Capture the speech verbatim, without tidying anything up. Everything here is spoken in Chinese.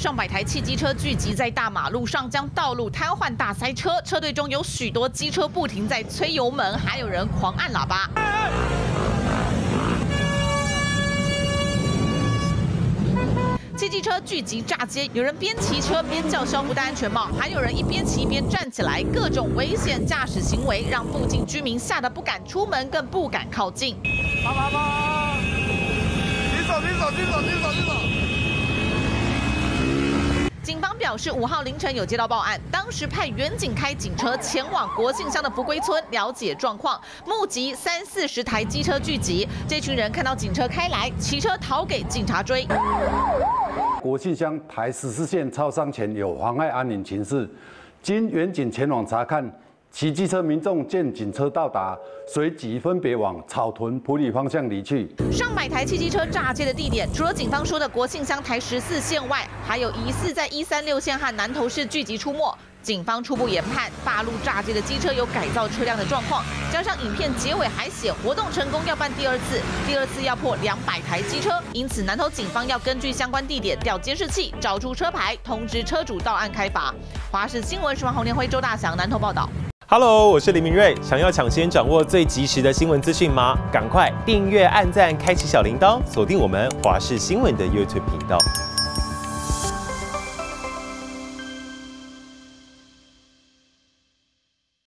上百台汽机车聚集在大马路上，将道路瘫痪大塞车。车队中有许多机车不停在催油门，还有人狂按喇叭。 汽机车聚集炸街，有人边骑车边叫嚣不戴安全帽，还有人一边骑一边站起来，各种危险驾驶行为让附近居民吓得不敢出门，更不敢靠近。爸爸妈，你走，你走，你走，你走，你走。警方表示，五号凌晨有接到报案，当时派远警开警车前往国姓乡的福归村了解状况，目击三四十台机车聚集，这群人看到警车开来，骑车逃给警察追。 国姓乡台十四线超商前有妨碍安宁情事，经远警前往查看，骑机车民众见警车到达，随即分别往草屯、埔里方向离去。上百台汽机车炸街的地点，除了警方说的国姓乡台十四线外，还有疑似在一三六线和南投市聚集出没。警方初步研判，大陆炸街的机车有改造车辆的状况，加上影片结尾还写活动成功要办第二次，第二次要破两百台机车，因此南投警方要根据相关地点调监视器，找出车牌，通知车主到案开罚。华视新闻十万洪连辉、周大祥南投报道。Hello， 我是林明瑞，想要抢先掌握最及时的新闻资讯吗？赶快订阅、按赞、开启小铃铛，锁定我们华视新闻的 YouTube 频道。